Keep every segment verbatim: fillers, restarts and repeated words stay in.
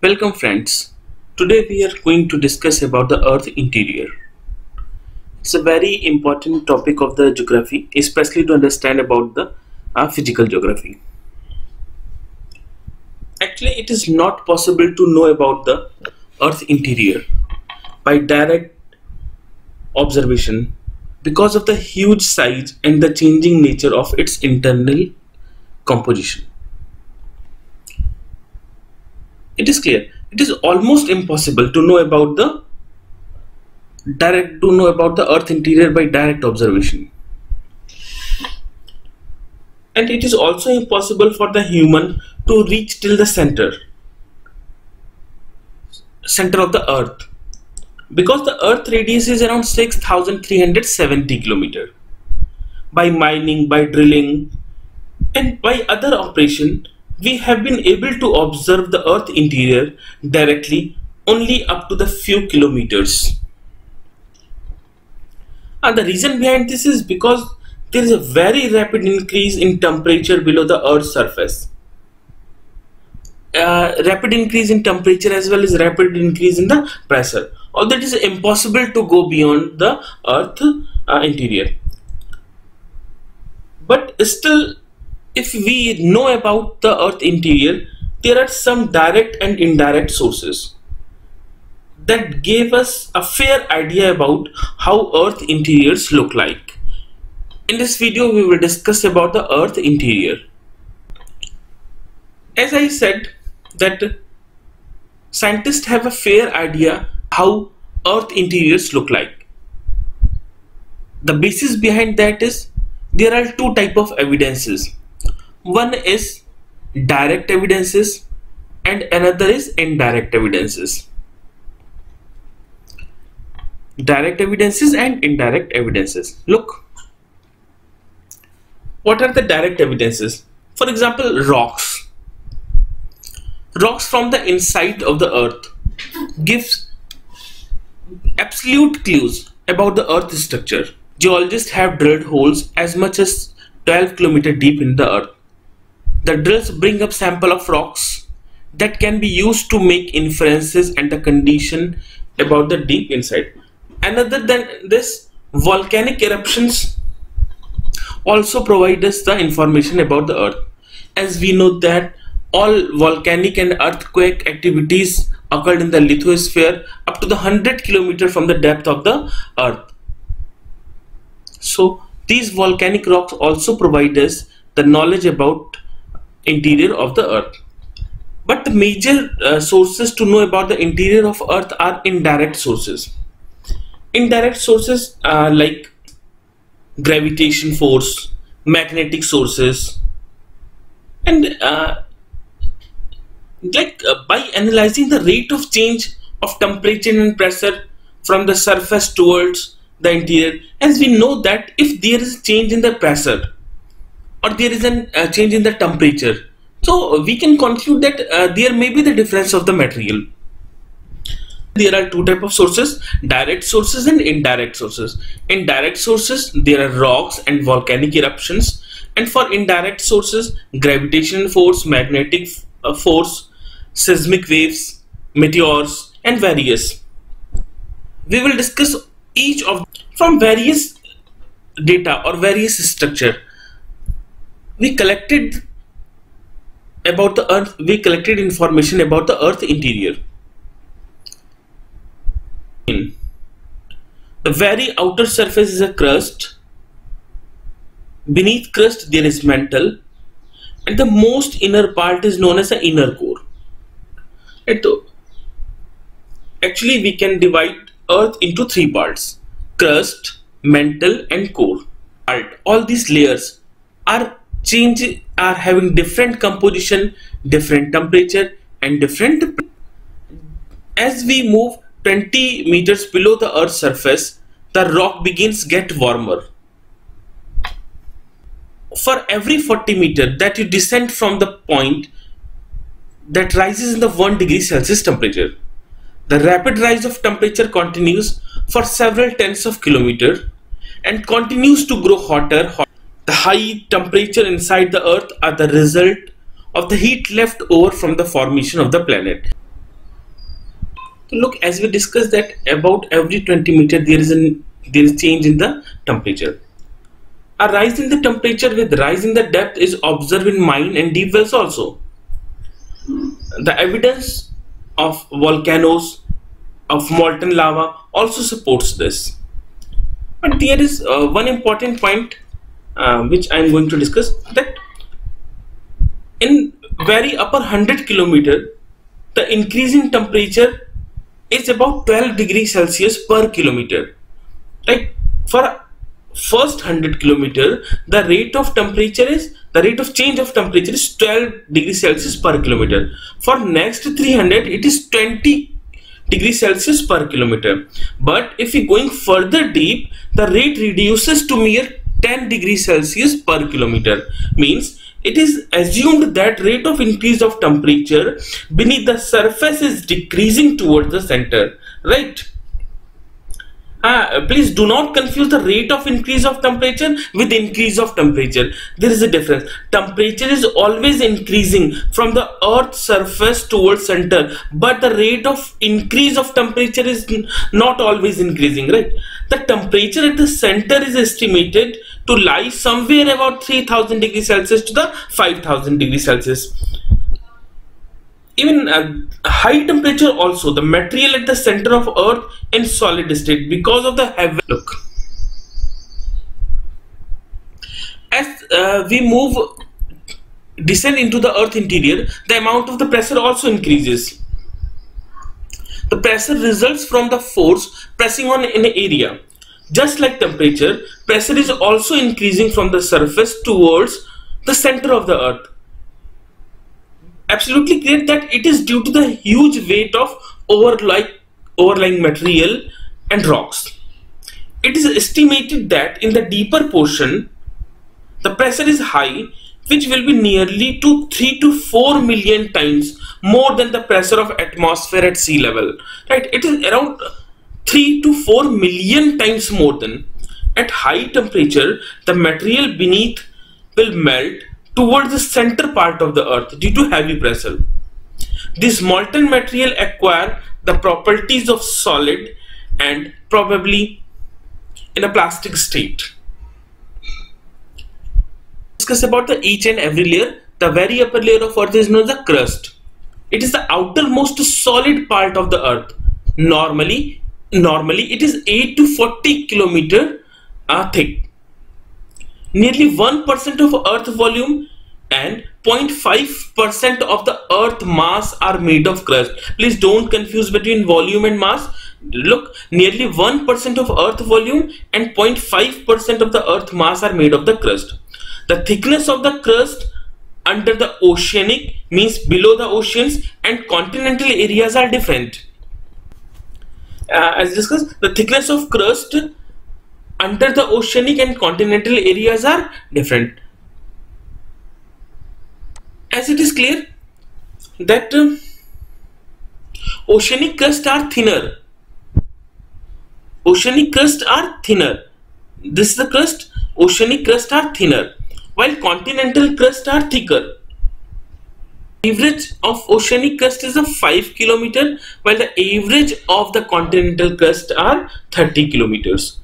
Welcome friends, today we are going to discuss about the Earth interior. It's a very important topic of the geography, especially to understand about the uh, physical geography. Actually, it is not possible to know about the Earth interior by direct observation because of the huge size and the changing nature of its internal composition. It is clear, it is almost impossible to know about the direct to know about the Earth interior by direct observation, and it is also impossible for the human to reach till the center center of the Earth, because the Earth radius is around six thousand three hundred seventy kilometer. By mining, by drilling and by other operation, we have been able to observe the Earth interior directly only up to the few kilometers. And the reason behind this is because there is a very rapid increase in temperature below the Earth's surface. Uh, rapid increase in temperature as well as rapid increase in the pressure. All that is impossible to go beyond the Earth uh, interior. But still, if we know about the Earth interior, there are some direct and indirect sources that gave us a fair idea about how Earth interiors look like. In this video, we will discuss about the Earth interior. As I said, that scientists have a fair idea how Earth interiors look like. The basis behind that is there are two types of evidences. One is direct evidences and another is indirect evidences. Direct evidences and indirect evidences. Look, what are the direct evidences? For example, rocks. Rocks from the inside of the Earth gives absolute clues about the Earth's structure. Geologists have drilled holes as much as twelve kilometers deep in the Earth. The drills bring up sample of rocks that can be used to make inferences and the condition about the deep inside. Another than this, volcanic eruptions also provide us the information about the Earth, as we know that all volcanic and earthquake activities occurred in the lithosphere up to the one hundred kilometers from the depth of the Earth. So these volcanic rocks also provide us the knowledge about interior of the Earth. But the major uh, sources to know about the interior of Earth are indirect sources. Indirect sources are like gravitation force, magnetic sources, and uh, like uh, by analyzing the rate of change of temperature and pressure from the surface towards the interior, as we know that if there is a change in the pressure or there is a uh, change in the temperature, so we can conclude that uh, there may be the difference of the material. There are two types of sources, direct sources and indirect sources. In direct sources, there are rocks and volcanic eruptions, and for indirect sources, gravitational force, magnetic uh, force, seismic waves, meteors and various. We will discuss each of from various data or various structure. We collected about the Earth, we collected information about the Earth interior. The very outer surface is a crust. Beneath crust there is mantle, and the most inner part is known as the inner core. And actually, we can divide Earth into three parts: crust, mantle, and core. All these layers are change are having different composition, different temperature and different. As we move twenty meters below the Earth's surface, the rock begins get warmer. For every forty meter that you descend from the point that rises in the one degree Celsius temperature, the rapid rise of temperature continues for several tens of kilometers and continues to grow hotter. hotter. The high temperature inside the Earth are the result of the heat left over from the formation of the planet. So look, as we discussed that about every twenty meter there is an there is change in the temperature. A rise in the temperature with rise in the depth is observed in mine and deep wells also. The evidence of volcanoes, of molten lava also supports this. But there is uh, one important point uh, which I am going to discuss, that in very upper one hundred kilometer the increase in temperature is about twelve degrees Celsius per kilometer. Like for first one hundred kilometer the rate of temperature is the rate of change of temperature is twelve degrees Celsius per kilometer. For next three hundred it is twenty degrees Celsius per kilometer. But if we going further deep, the rate reduces to mere ten degrees Celsius per kilometer. Means it is assumed that rate of increase of temperature beneath the surface is decreasing towards the center, right? Uh, please do not confuse the rate of increase of temperature with increase of temperature. There is a difference. Temperature is always increasing from the earth's surface towards center, but the rate of increase of temperature is not always increasing, right? The temperature at the center is estimated to lie somewhere about three thousand degrees Celsius to the five thousand degrees Celsius. Even uh, high temperature also, the material at the center of earth in solid state because of the heavy look. As uh, we move, descend into the earth interior, the amount of the pressure also increases. The pressure results from the force pressing on an area. Just like temperature, pressure is also increasing from the surface towards the center of the earth. Absolutely clear that it is due to the huge weight of overlying, overlying material and rocks. It is estimated that in the deeper portion, the pressure is high, which will be nearly to three to four million times more than the pressure of atmosphere at sea level. Right? It is around three to four million times more than. At high temperature, the material beneath will melt towards the center part of the earth due to heavy pressure. This molten material acquire the properties of solid and probably in a plastic state. Discuss about the each and every layer. The very upper layer of earth is known as the crust. It is the outermost solid part of the earth. Normally, normally it is eight to forty kilometer uh, thick. Nearly one percent of earth volume and zero point five percent of the earth mass are made of crust. Please don't confuse between volume and mass. Look, nearly one percent of earth volume and zero point five percent of the earth mass are made of the crust. The thickness of the crust under the oceanic, means below the oceans, and continental areas are different. Uh, as discussed, the thickness of crust under the oceanic and continental areas are different. As it is clear that uh, oceanic crust are thinner. Oceanic crust are thinner. This is the crust. Oceanic crust are thinner, while continental crust are thicker. Average of oceanic crust is a five kilometer, while the average of the continental crust are thirty kilometers.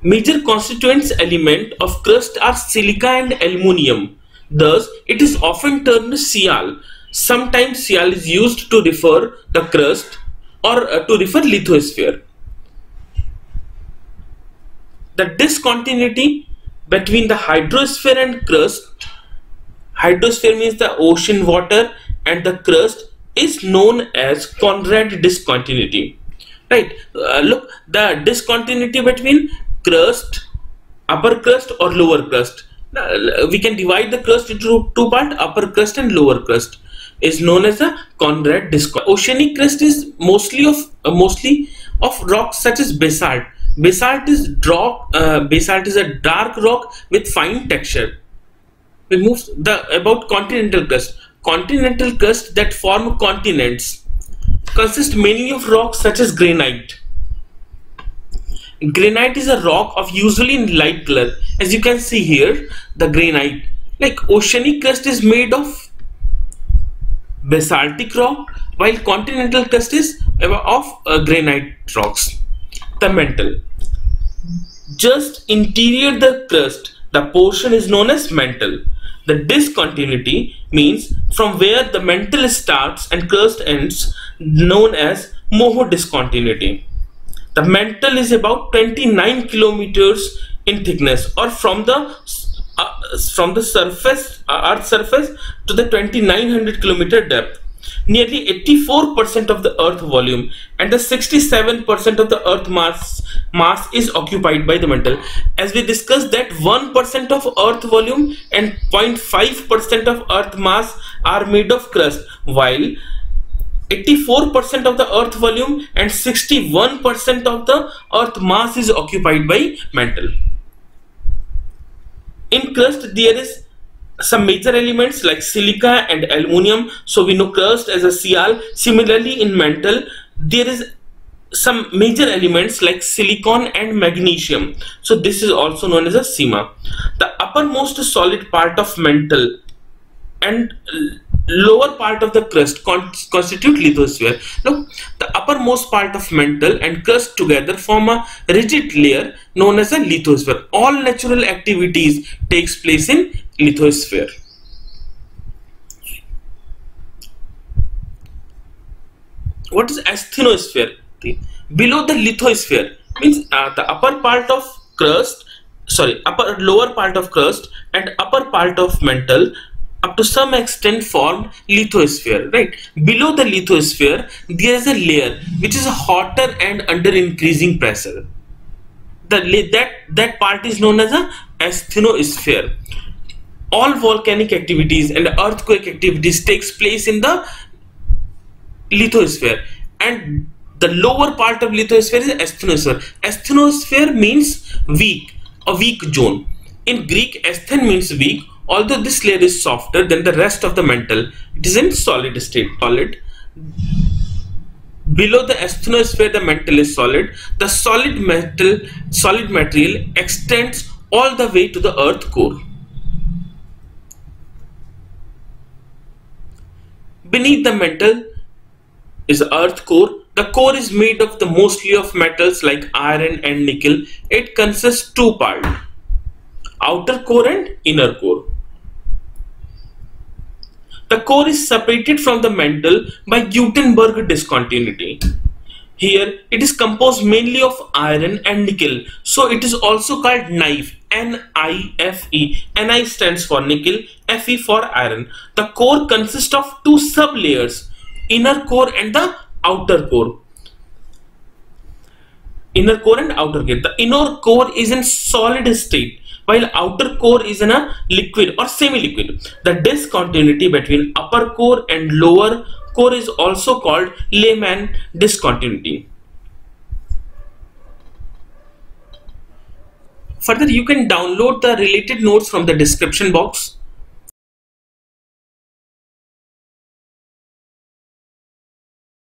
Major constituents element of crust are silica and aluminum. Thus, it is often termed sial. Sometimes sial is used to refer the crust or uh, to refer lithosphere. The discontinuity between the hydrosphere and crust. Hydrosphere means the ocean water, and the crust is known as Conrad discontinuity. Right? Uh, look, the discontinuity between crust, upper crust or lower crust. We can divide the crust into two parts, upper crust and lower crust, is known as the Conrad discontinuity. Oceanic crust is mostly of uh, mostly of rocks such as basalt. Basalt is rock. Uh, basalt is a dark rock with fine texture. We move the about continental crust. Continental crust that form continents consist mainly of rocks such as granite. Granite is a rock of usually in light color. As you can see here, the granite. Like oceanic crust is made of basaltic rock, while continental crust is of uh, granite rocks. The mantle. Just interior the crust, the portion is known as mantle. The discontinuity means from where the mantle starts and crust ends, known as Moho discontinuity. The mantle is about twenty-nine kilometers in thickness, or from the uh, from the surface uh, Earth's surface to the twenty-nine hundred kilometer depth. Nearly eighty-four percent of the Earth volume and the sixty-seven percent of the Earth mass mass is occupied by the mantle. As we discussed that one percent of Earth volume and zero point five percent of Earth mass are made of crust, while eighty-four percent of the Earth volume and sixty-one percent of the Earth mass is occupied by mantle. In crust there is some major elements like silica and aluminium, so we know crust as a sial. Similarly, in mantle there is some major elements like silicon and magnesium, so this is also known as a sima. The uppermost solid part of mantle and lower part of the crust constitute lithosphere. Now, the uppermost part of mantle and crust together form a rigid layer known as a lithosphere. All natural activities takes place in lithosphere. What is asthenosphere? Below the lithosphere means uh, the upper part of crust, sorry, upper lower part of crust and upper part of mantle up to some extent formed lithosphere, right? Below the lithosphere there is a layer which is hotter and under increasing pressure. The, that, that part is known as a asthenosphere. All volcanic activities and earthquake activities takes place in the lithosphere, and the lower part of lithosphere is asthenosphere. Asthenosphere means weak, a weak zone. In Greek, asthen means weak. Although this layer is softer than the rest of the mantle, it is in solid state, solid. Below the asthenosphere the mantle is solid. The solid metal, solid material extends all the way to the earth core. Beneath the mantle is the earth core. The core is made of the mostly of metals like iron and nickel. It consists two parts, outer core and inner core. The core is separated from the mantle by Gutenberg discontinuity. Here it is composed mainly of iron and nickel, so it is also called NiFe. N I F E. Ni stands for nickel, Fe for iron. The core consists of two sub-layers, inner core and the outer core. Inner core and outer core. The inner core is in solid state, while outer core is in a liquid or semi-liquid. The discontinuity between upper core and lower core is also called Lehmann discontinuity. Further, you can download the related notes from the description box.